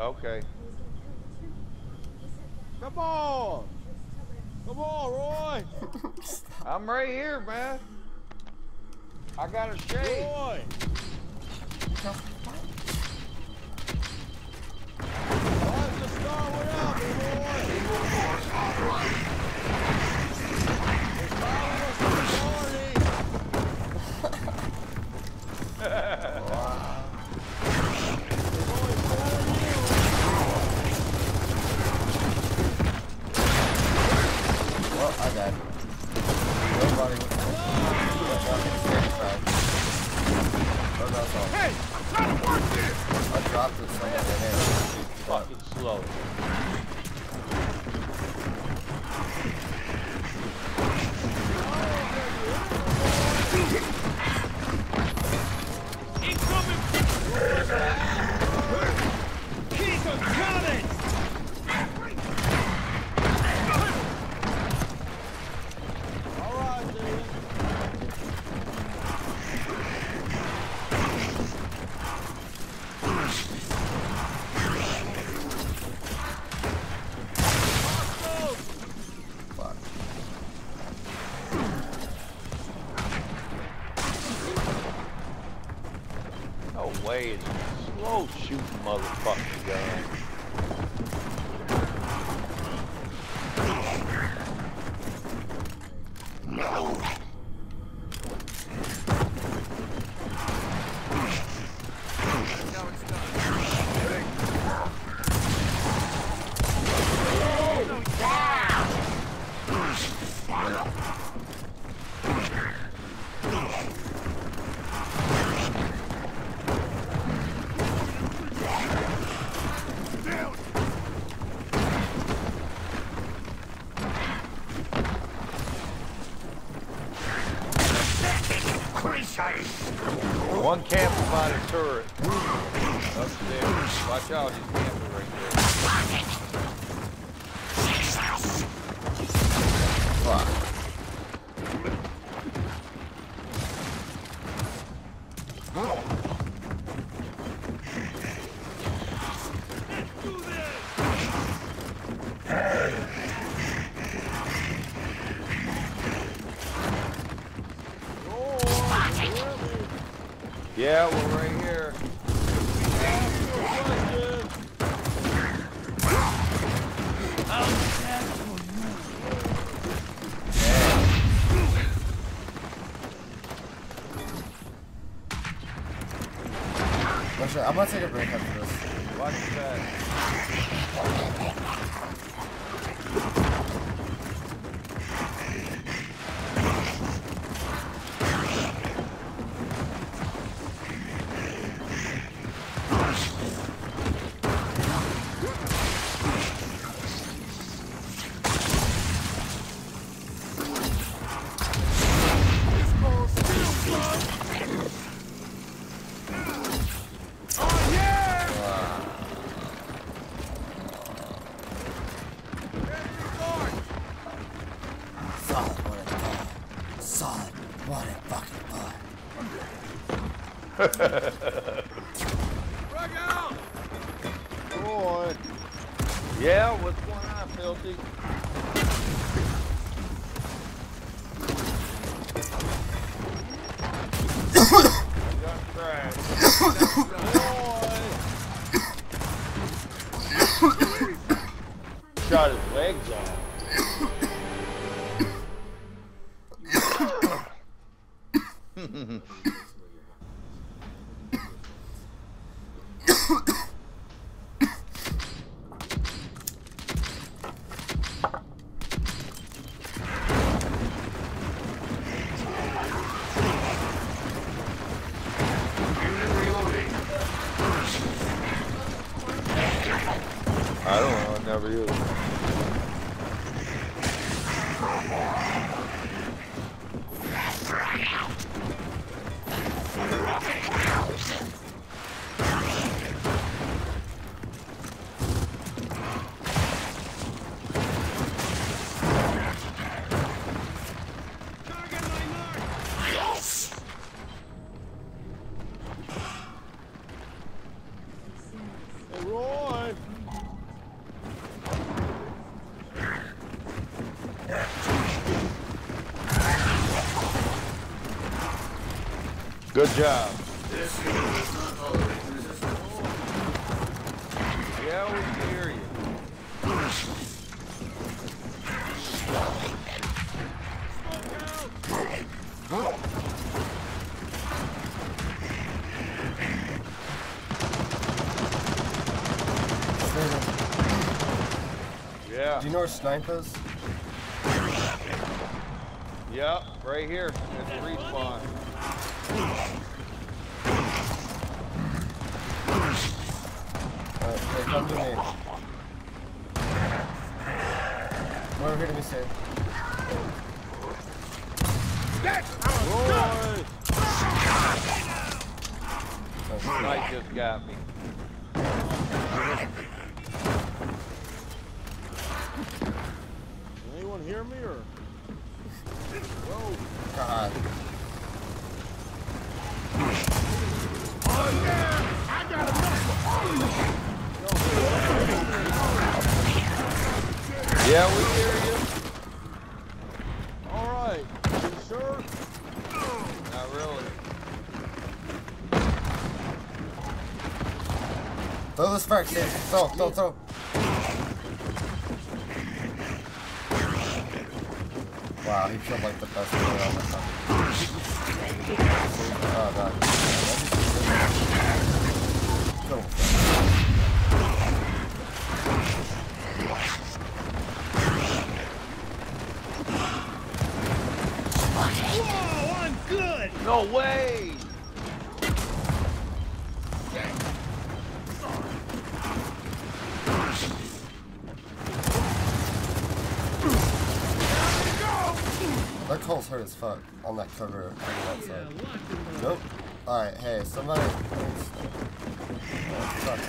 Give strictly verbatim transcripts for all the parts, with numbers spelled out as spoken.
Okay. Come on! Come on, Roy! I'm right here, man. I got a shade. Roy! No. Why's the star without me, Roy? Evil force operating. It's following us to the party. Hey, I'm trying to work this! I dropped this thing in the hand. It's fucking slow. Incoming! Keep them coming! Slow shooting motherfucking gun. No. One camper by the turret. Upstairs. Watch out, he's camping right there. Fuck. Let's do this! Hey! Yeah, we're right here. Yeah. I'm gonna take a break after this. Watch that. Rock out! Roy! Yeah, what's going on, Filthy? Boy! Shot his legs off. I don't know, I never use it. Hey, Roy! Good job. This is not tolerating resistance. Yeah, we can hear you. Smoke out! Yeah. Do you know where snipers? Yep, right here. It's respawn. Alright, they come to me. We're here to be safe. Roy! The snipe just got me. Anyone hear me or? Whoa. God. Oh yeah! I got a mess. Yeah, we hear you. All right. You sure? Not really. Throw this back, Sam. Throw, throw, throw. Wow, he killed like the best player on the top. Oh god. Cool. Whoa, I'm good! No way! That cole's hurt as fuck on that cover on that side. Nope. Alright, hey, somebody. Oh, fuck.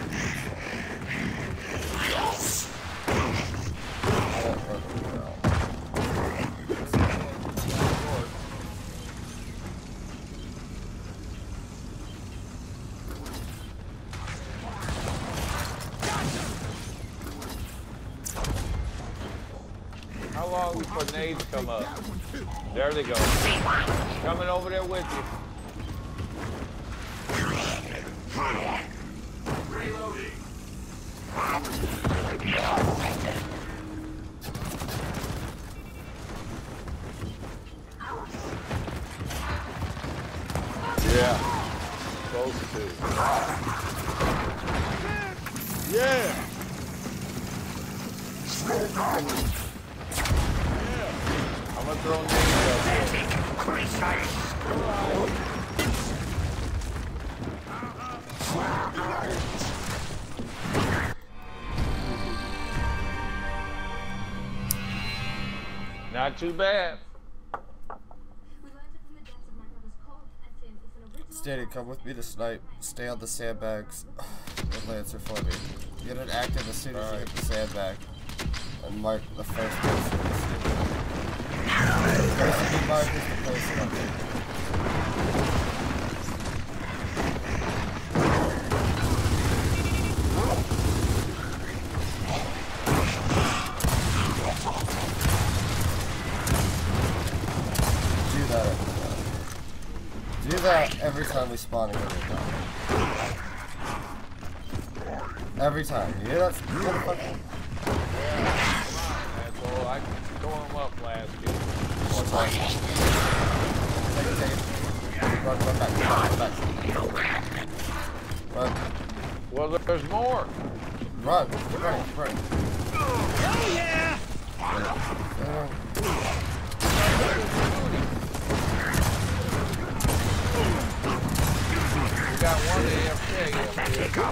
How long will grenades come up? There they go. Coming over there with you. Reloading. Yeah. Those two. Yeah. I'm gonna throw names. Not too bad. Stanley, come with me to snipe. Stay on the sandbags. The Lancer for me. Get it active as soon as you hit the sandbag. And mark the first person. Do that. Do that every time we spawn again. Every time. You hear that? I can go him up last year. One time. Take a take. Run, run back, run back. Run. Well, there's more. Run, run, run. Oh yeah! We got one A F K up here.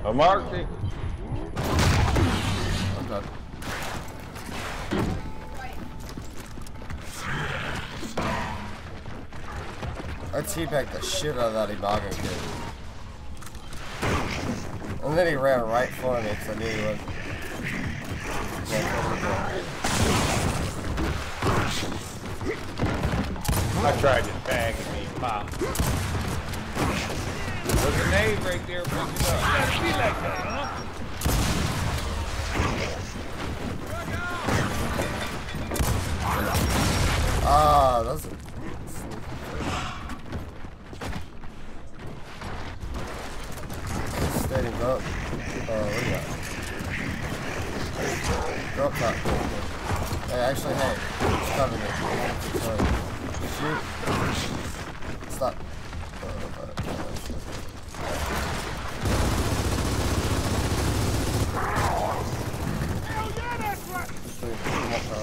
I marked it. I'm done. Let's teabag the shit out of that Imago kid. And then he ran right for me, so I knew he was. I tried to bag and he popped. There's a nade right there, pick it up. Gotta be like that, huh? Ah, that's a... Steady up. Oh, uh, what do you got? Drop that. Hey, actually, hey. It's covering it. Sorry. Shoot. Stop. Oh, no, no, no,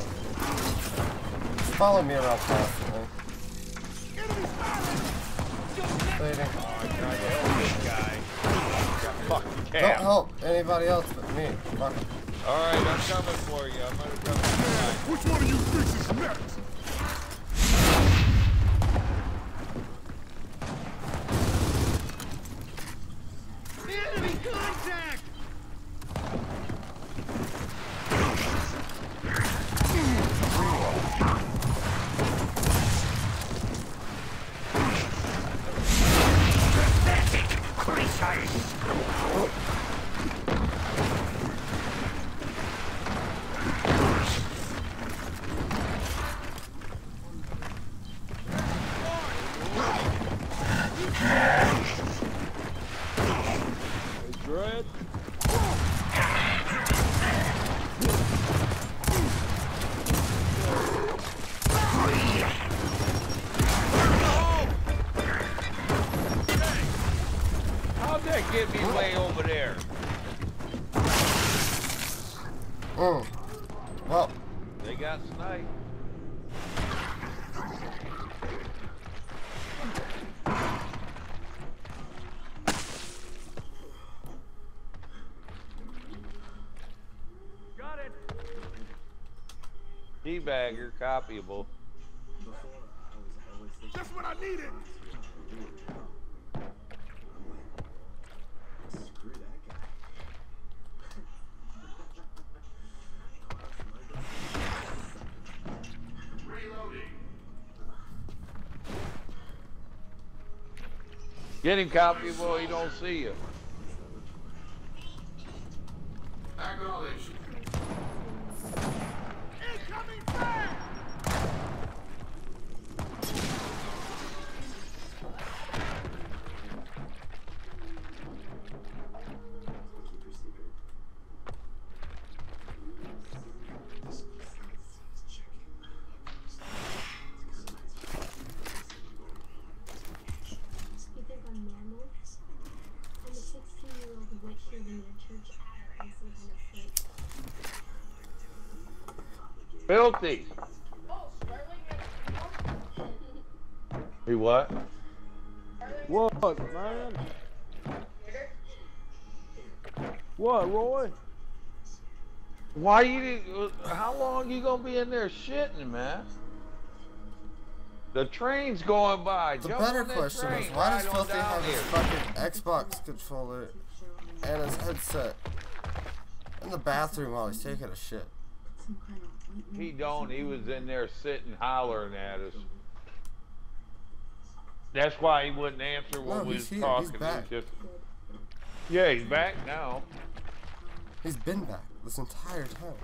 no. Follow me around constantly. Bleeding. Don't help anybody else but me. Alright, I'm coming for you. I'm gonna grab this guy. Which one of you thinks is next? Enemy contact! Get me way over there. Mm. Well, they got sniped. Got it. Debagger, copyable. Just what I needed. Get him, copyable, he don't see you. Acknowledge. Incoming fire! Filthy. He what? What, man? What, Roy? Why you didn't, how long you gonna be in there shitting, man? The train's going by. The Jump better question train. is why does Filthy have his fucking Xbox controller and his headset in the bathroom while he's taking a shit? He don't. He was in there sitting, hollering at us. That's why he wouldn't answer when no, we was here. talking. He's back. He just... Yeah, he's back now. He's been back this entire time.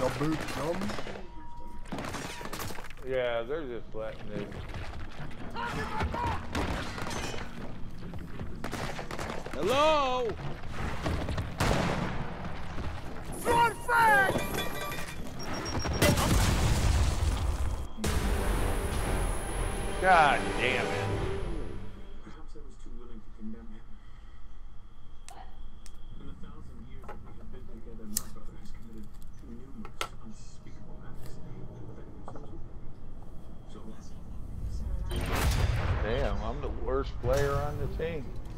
No boot, no. Yeah, they're just letting it. Hello. Throwing fire! God damn it. Perhaps I was too willing to condemn him. In a thousand years that we have been together, my brother has committed two numerous unspeakable acts that he was. So damn, I'm the worst player on the team.